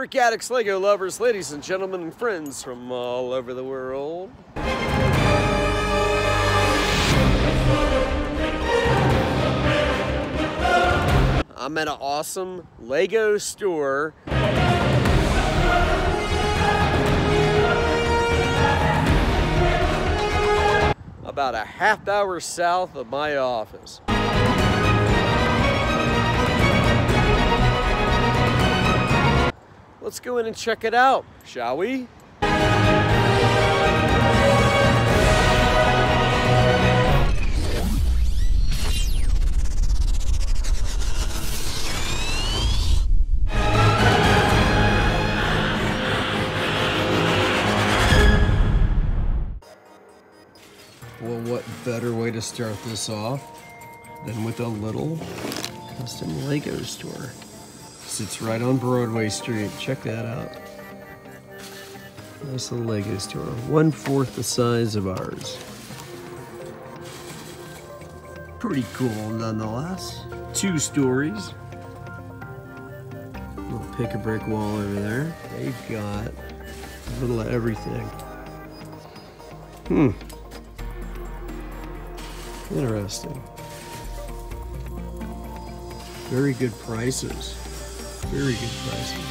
Brick Addicts, Lego lovers, ladies and gentlemen, and friends from all over the world. I'm at an awesome Lego store. About a half hour south of my office. Let's go in and check it out, shall we? Well, what better way to start this off than with a little custom Lego store. Sits right on Broadway Street. Check that out. Nice little Lego store. 1/4 the size of ours. Pretty cool nonetheless. 2 stories. Little pick-a-brick wall over there. They've got a little of everything. Interesting. Very good prices. Very good prices.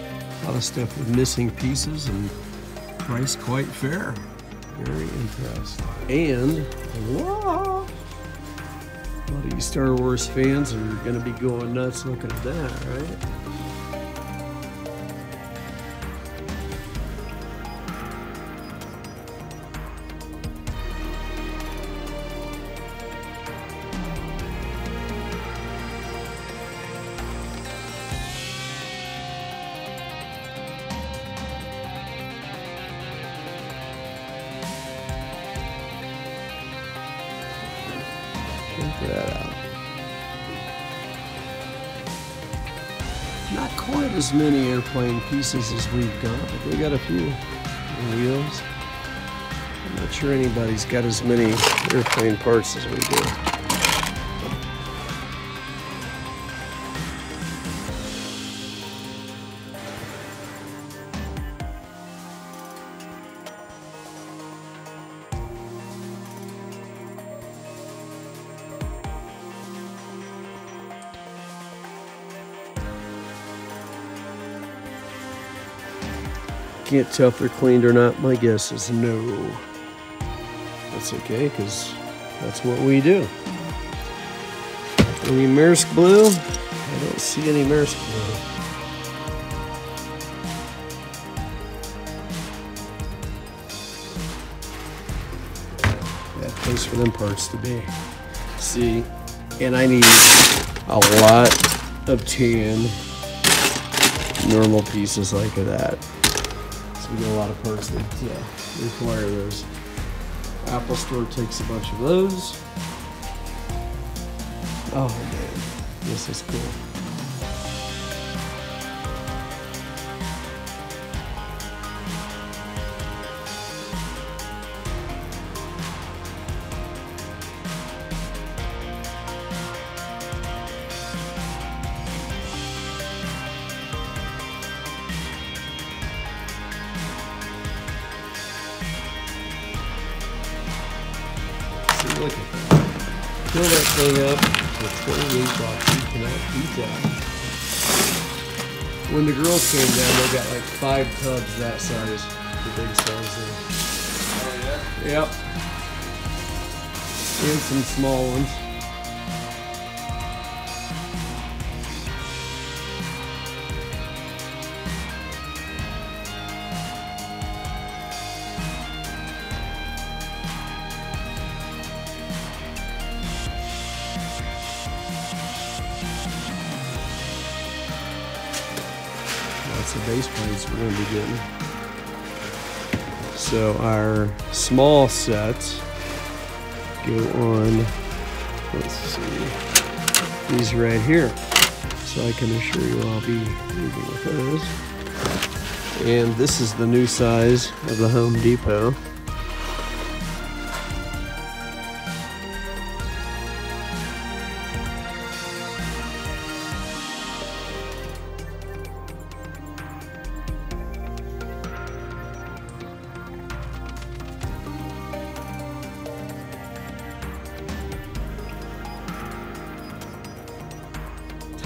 A lot of stuff with missing pieces and priced quite fair. Very impressed. And, whoa! A lot of you Star Wars fans are gonna be going nuts looking at that, right? That out. Not quite as many airplane pieces as we've got, but they got a few wheels. I'm not sure anybody's got as many airplane parts as we do. Can't tell if they're cleaned or not. My guess is no. That's okay, because that's what we do. Any Maersk blue? I don't see any Maersk blue. That place for them parts to be. See, and I need a lot of tan normal pieces like that. We get a lot of parts that require those. Apple Store takes a bunch of those. Oh man, this is cool. Look at that. Fill that thing up with 28 bucks. You cannot beat that. When the girls came down, they got like 5 tubs that size. The big size there. Oh, yeah? Yep. And some small ones. That's the base plates we're going to be getting. So our small sets go on, let's see, these right here. So I can assure you I'll be moving with those. And this is the new size of the Home Depot.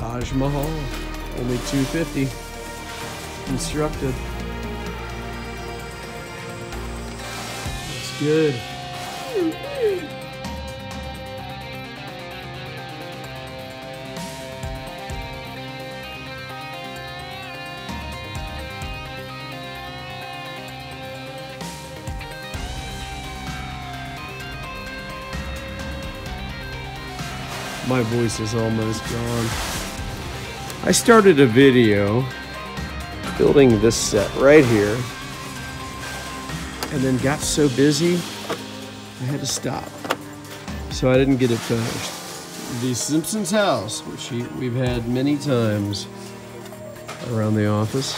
Taj Mahal, only $2.50. Constructed. Looks good. My voice is almost gone. I started a video building this set right here and then got so busy I had to stop. So I didn't get it finished. The Simpsons house, which we've had many times around the office.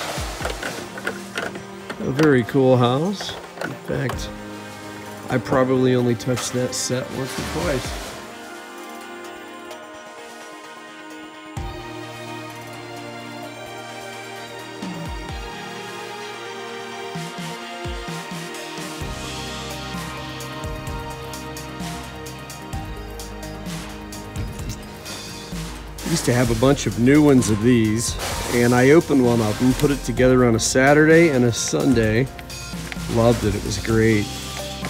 A very cool house. In fact, I probably only touched that set once or twice. Used to have a bunch of new ones of these, and I opened one of them, put it together on a Saturday and a Sunday. Loved it. It was great.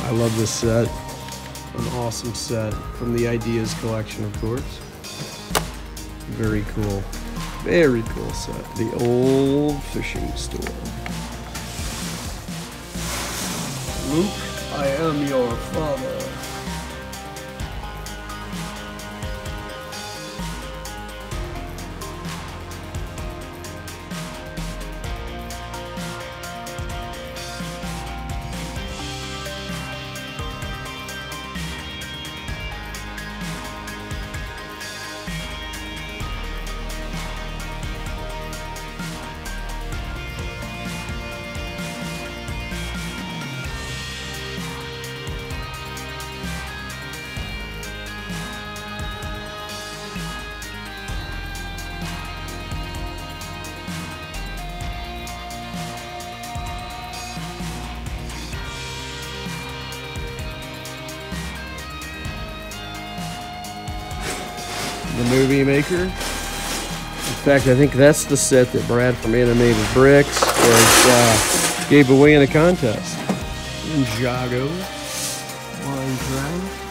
I love this set. An awesome set from the Ideas Collection, of course. Very cool. Very cool set. The old fishing store. Luke, I am your father. The movie maker. In fact, I think that's the set that Brad from Animated Bricks was, gave away in a contest. Ninjago. Line drive.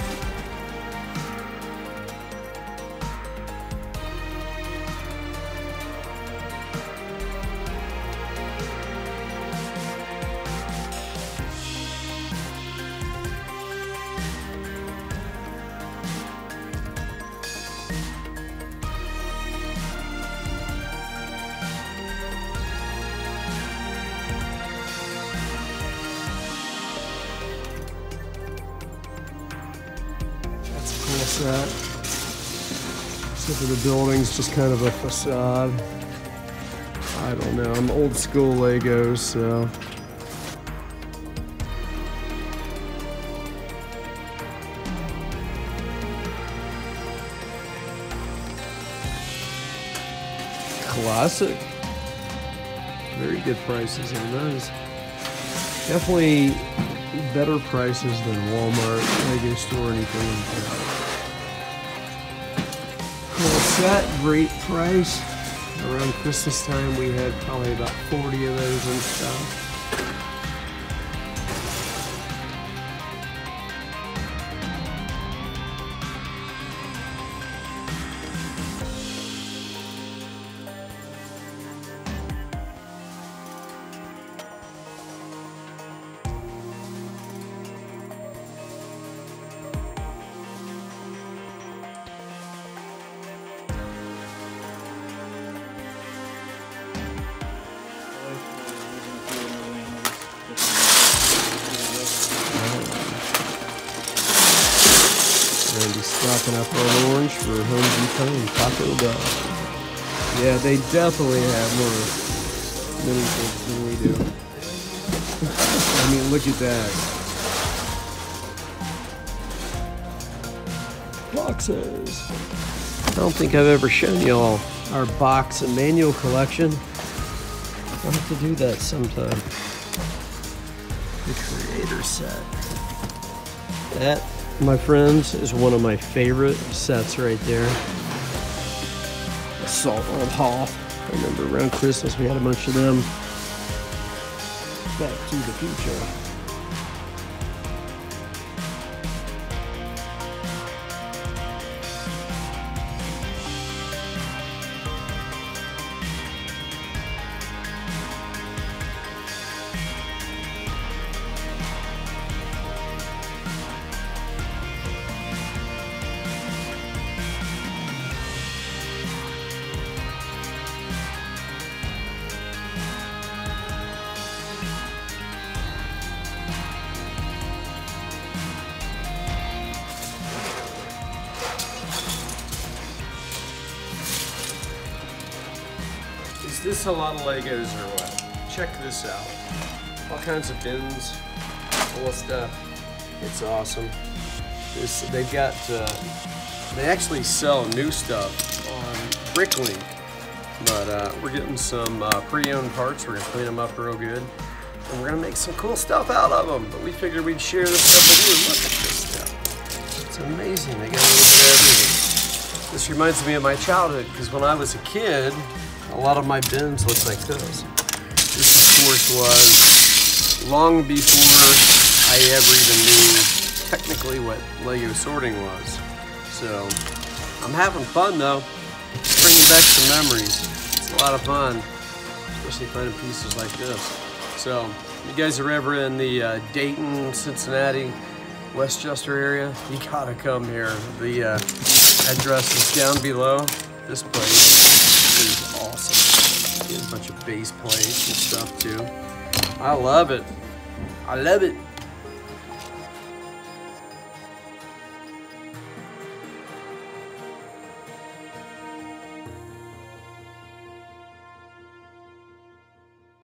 Set. Except for the building's just kind of a facade. I don't know, I'm old school Lego, so. Classic. Very good prices on those. Definitely better prices than Walmart, Lego store, anything like that. Set, great price. Around Christmas time we had probably about 40 of those and stuff. Stocking up on orange for Home Depot and Taco Bell. Yeah, they definitely have more mini things than we do. I mean, look at that. Boxes. I don't think I've ever shown y'all our box and manual collection. I'll have to do that sometime. The creator set. That, my friends, is one of my favorite sets right there. Salt World Hall. I remember around Christmas we had a bunch of them. Back to the Future. Is this a lot of Legos or what? Check this out. All kinds of bins full of stuff. It's awesome. They've got, they actually sell new stuff on BrickLink, but we're getting some pre-owned parts. We're gonna clean them up real good, and we're gonna make some cool stuff out of them. But we figured we'd share this stuff with you. Look at this stuff. It's amazing. They got a little bit of everything. This reminds me of my childhood, because when I was a kid, a lot of my bins look like this. This, of course, was long before I ever even knew technically what Lego sorting was. So I'm having fun though. It's bringing back some memories. It's a lot of fun, especially finding pieces like this. So if you guys are ever in the Dayton, Cincinnati, Westchester area, you gotta come here. The address is down below. This place is awesome. Get a bunch of bass plates and stuff too. I love it. I love it.